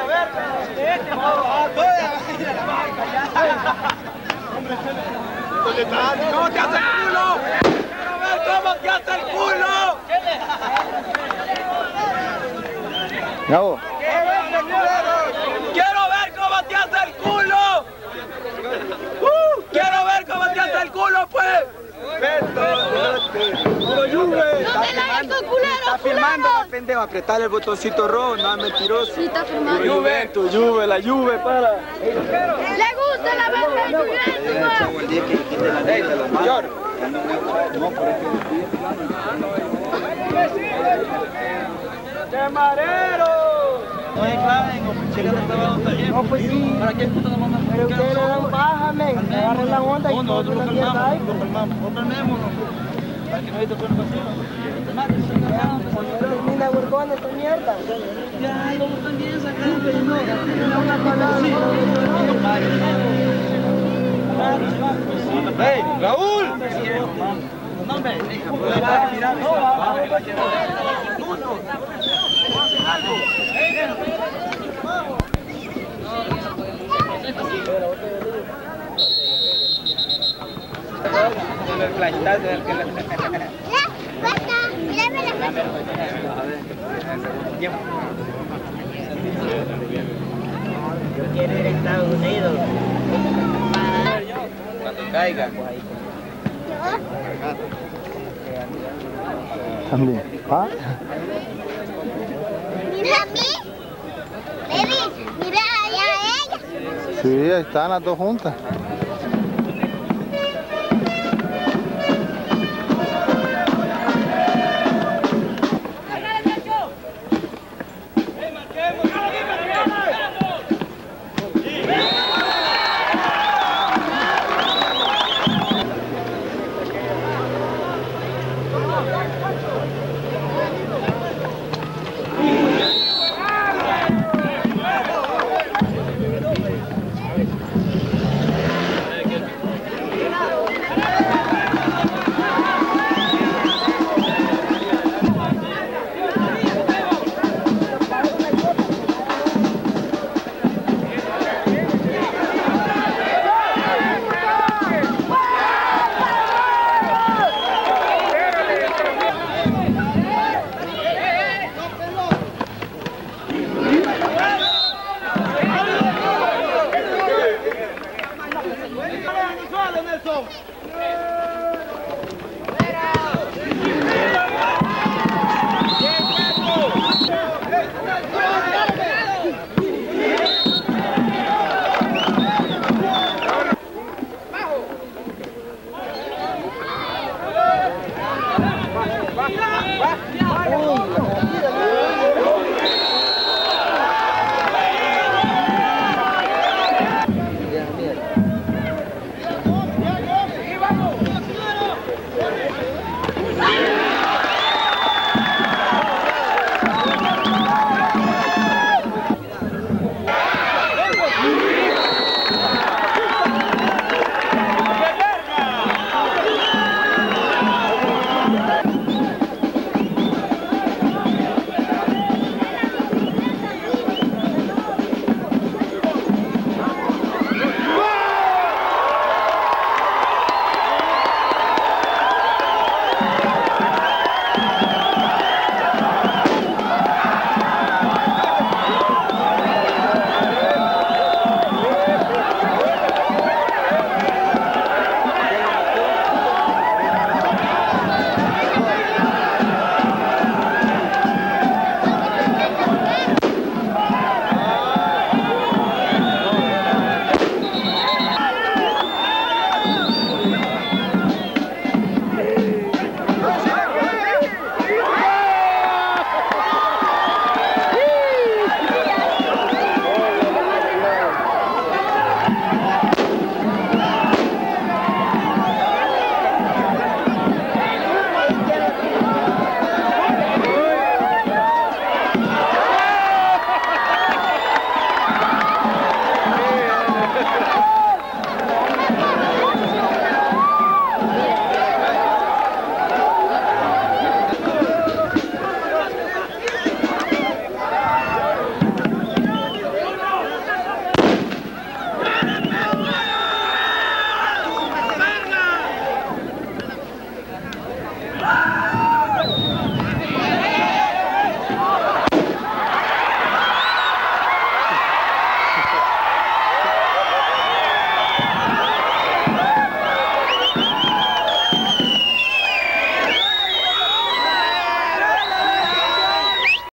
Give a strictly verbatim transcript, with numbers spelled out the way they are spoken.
¡Cómo te hace el culo! ¡Quiero ver cómo te hace el culo! ¡Bravo! ¡Quiero ver cómo te hace el culo! ¡Uh! ¡Quiero ver cómo te hace el culo, pues! ¡Como Juve! ¡Está firmando, pendejo! Apretale el botoncito rojo, no es mentiroso. Sí, está firmando. Juventus, Juve, la Juve, para. ¡Le gusta la banda de Juventus! Mayor. ¡Qué marero! No es clave, no, pues sí. ¿Para qué puta nos mandan? Pero ustedes le dan baja, men. Agarren la onda y nosotros lo calmamos, lo calmamos. No calmémonos. Para que no haya tu cuerpo así. Mira, Gorgón, esta mierda. Ya, como también sacaron, pero no. Una palabra. ¡Ey, Raúl! ¡No me deja! ¡No va! ¡No! Caiga. También. ¿Ah? Mira a mí. Baby, mira allá a ella. Sí, ahí están las dos juntas.